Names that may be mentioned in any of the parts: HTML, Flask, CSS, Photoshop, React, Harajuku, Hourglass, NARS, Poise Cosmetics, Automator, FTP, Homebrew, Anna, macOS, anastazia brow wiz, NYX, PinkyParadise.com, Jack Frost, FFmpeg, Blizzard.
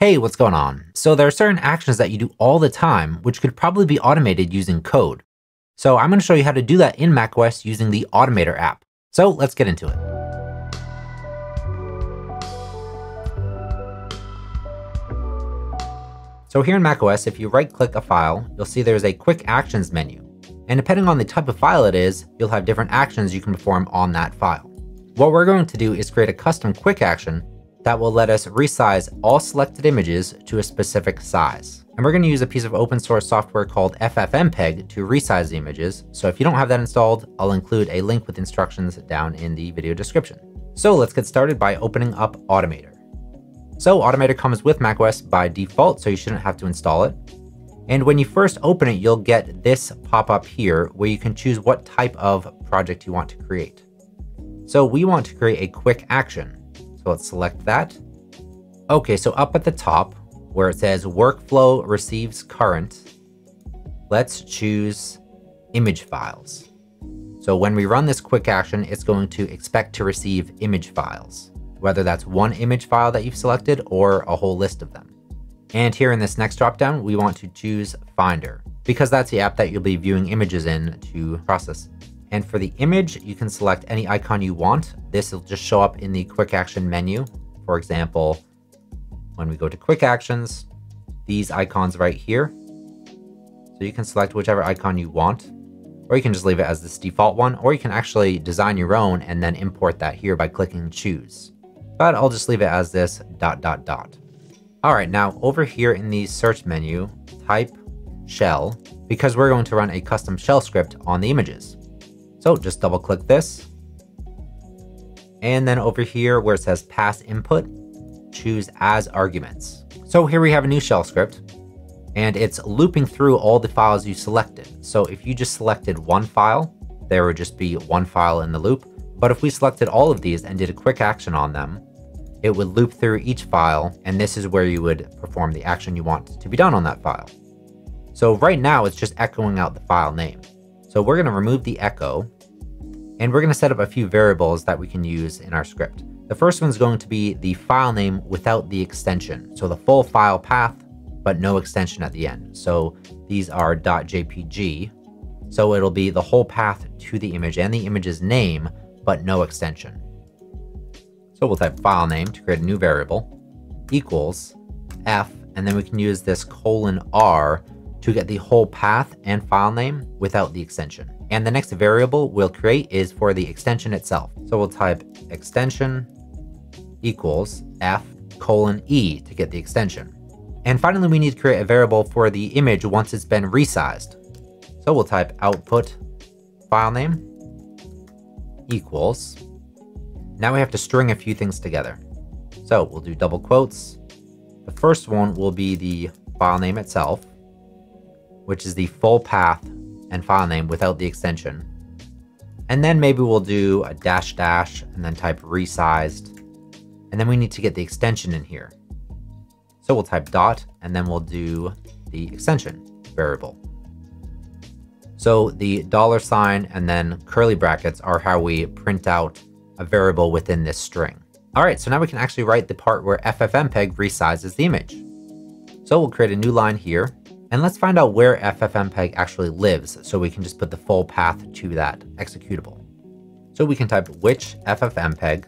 Hey, what's going on? So there are certain actions that you do all the time, which could probably be automated using code. So I'm going to show you how to do that in macOS using the Automator app. So let's get into it. So here in macOS, if you right click a file, you'll see there's a quick actions menu. And depending on the type of file it is, you'll have different actions you can perform on that file. What we're going to do is create a custom quick action that will let us resize all selected images to a specific size. And we're going to use a piece of open source software called FFmpeg to resize the images. So if you don't have that installed, I'll include a link with instructions down in the video description. So let's get started by opening up Automator. So Automator comes with macOS by default, so you shouldn't have to install it. And when you first open it, you'll get this pop-up here where you can choose what type of project you want to create. So we want to create a quick action. So let's select that. Okay, so up at the top where it says workflow receives current, let's choose image files. So when we run this quick action, it's going to expect to receive image files, whether that's one image file that you've selected or a whole list of them. And here in this next dropdown, we want to choose Finder because that's the app that you'll be viewing images in to process. And for the image, you can select any icon you want. This will just show up in the quick action menu. For example, when we go to quick actions, these icons right here. So you can select whichever icon you want, or you can just leave it as this default one, or you can actually design your own and then import that here by clicking choose. But I'll just leave it as this ... All right, now over here in the search menu, type shell, because we're going to run a custom shell script on the images. So just double click this. And then over here where it says pass input, choose as arguments. So here we have a new shell script and it's looping through all the files you selected. So if you just selected one file, there would just be one file in the loop. But if we selected all of these and did a quick action on them, it would loop through each file. And this is where you would perform the action you want to be done on that file. So right now it's just echoing out the file name. So we're going to remove the echo and we're going to set up a few variables that we can use in our script. The first one's going to be the file name without the extension. So the full file path, but no extension at the end. So these are .jpg. So it'll be the whole path to the image and the image's name, but no extension. So we'll type file name to create a new variable equals F, and then we can use this :r to get the whole path and file name without the extension. And the next variable we'll create is for the extension itself. So we'll type extension equals F :E to get the extension. And finally, we need to create a variable for the image once it's been resized. So we'll type output file name equals. Now we have to string a few things together. So we'll do double quotes. The first one will be the file name itself, which is the full path and file name without the extension. And then maybe we'll do a -- and then type resized. And then we need to get the extension in here. So we'll type , and then we'll do the extension variable. So the $ and then curly brackets are how we print out a variable within this string. All right, so now we can actually write the part where FFmpeg resizes the image. So we'll create a new line here. And let's find out where FFmpeg actually lives so we can just put the full path to that executable. So we can type which FFmpeg.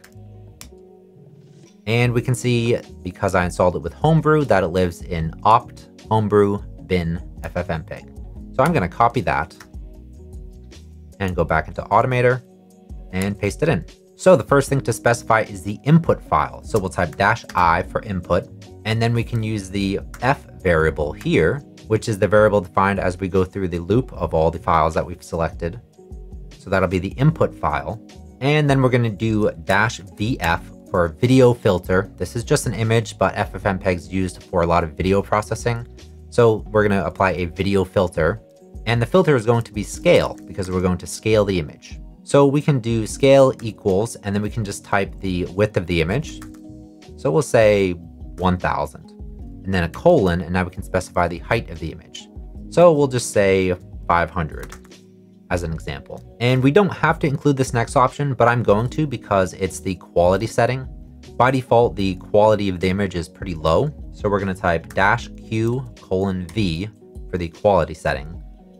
And we can see, because I installed it with Homebrew, that it lives in opt homebrew bin FFmpeg. So I'm going to copy that and go back into Automator and paste it in. So the first thing to specify is the input file. So we'll type -i for input, and then we can use the f variable here, which is the variable defined as we go through the loop of all the files that we've selected. So that'll be the input file. And then we're going to do -vf for video filter. This is just an image, but FFmpeg's used for a lot of video processing. So we're going to apply a video filter, and the filter is going to be scale because we're going to scale the image. So we can do scale equals, and then we can just type the width of the image. So we'll say 1000. And then a : and now we can specify the height of the image. So we'll just say 500 as an example. And we don't have to include this next option, but I'm going to because it's the quality setting. By default, the quality of the image is pretty low. So we're going to type -q:"v" for the quality setting.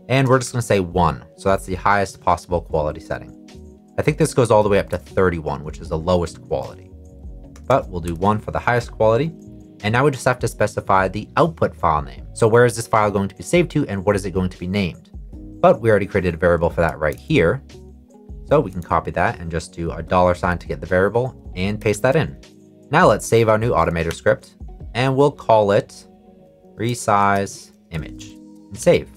And we're just going to say 1. So that's the highest possible quality setting. I think this goes all the way up to 31, which is the lowest quality. But we'll do 1 for the highest quality. And now we just have to specify the output file name. So where is this file going to be saved to and what is it going to be named? But we already created a variable for that right here. So we can copy that and just do a $ to get the variable and paste that in. Now let's save our new Automator script and we'll call it resize image and save.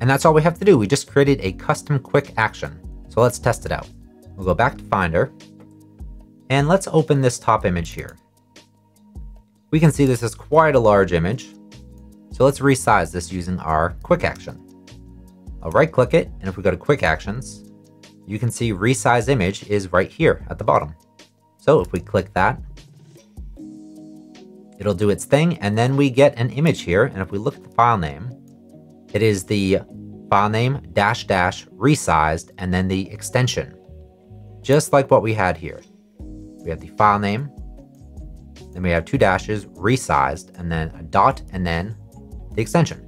And that's all we have to do. We just created a custom quick action. So let's test it out. We'll go back to Finder and let's open this top image here. We can see this is quite a large image. So let's resize this using our quick action. I'll right click it, and if we go to quick actions, you can see resize image is right here at the bottom. So if we click that, it'll do its thing, and then we get an image here. And if we look at the file name, it is the file name -- resized and then the extension, just like what we had here. We have the file name. Then we have 2 dashes, resized, and then a dot, and then the extension.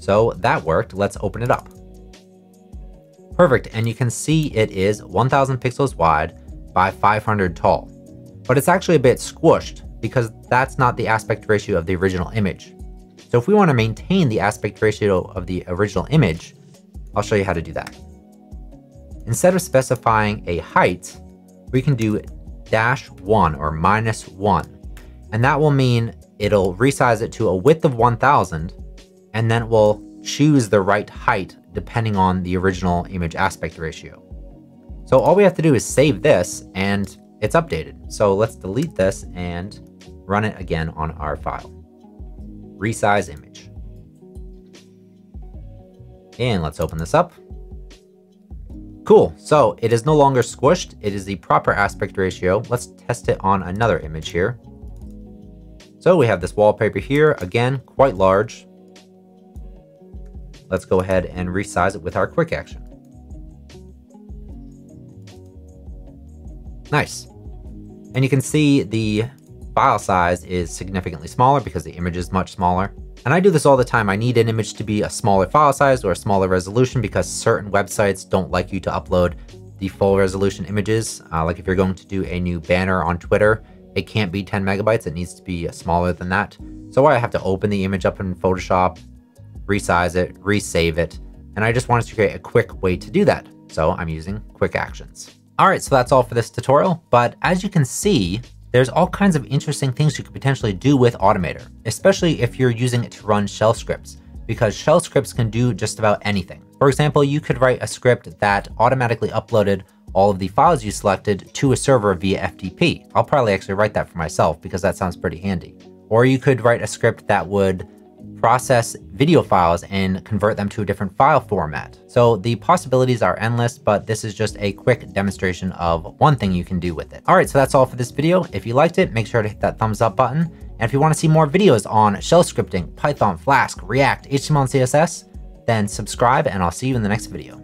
So that worked. Let's open it up. Perfect. And you can see it is 1000 pixels wide by 500 tall, but it's actually a bit squished because that's not the aspect ratio of the original image. So if we want to maintain the aspect ratio of the original image, I'll show you how to do that. Instead of specifying a height, we can do -1 or -1. And that will mean it'll resize it to a width of 1000, and then it will choose the right height depending on the original image aspect ratio. So all we have to do is save this and it's updated. So let's delete this and run it again on our file. Resize image. And let's open this up. Cool, so it is no longer squished. It is the proper aspect ratio. Let's test it on another image here. So we have this wallpaper here, again, quite large. Let's go ahead and resize it with our quick action. Nice. And you can see the file size is significantly smaller because the image is much smaller. And I do this all the time. I need an image to be a smaller file size or a smaller resolution because certain websites don't like you to upload the full resolution images. Like if you're going to do a new banner on Twitter, it can't be 10 megabytes. It needs to be smaller than that. So I have to open the image up in Photoshop, resize it, resave it. And I just wanted to create a quick way to do that. So I'm using quick actions. All right, so that's all for this tutorial. But as you can see, there's all kinds of interesting things you could potentially do with Automator, especially if you're using it to run shell scripts, because shell scripts can do just about anything. For example, you could write a script that automatically uploaded all of the files you selected to a server via FTP. I'll probably actually write that for myself because that sounds pretty handy. Or you could write a script that would process video files and convert them to a different file format. So the possibilities are endless, but this is just a quick demonstration of one thing you can do with it. All right, so that's all for this video. If you liked it, make sure to hit that thumbs up button. And if you want to see more videos on shell scripting, Python, Flask, React, HTML, and CSS, then subscribe and I'll see you in the next video.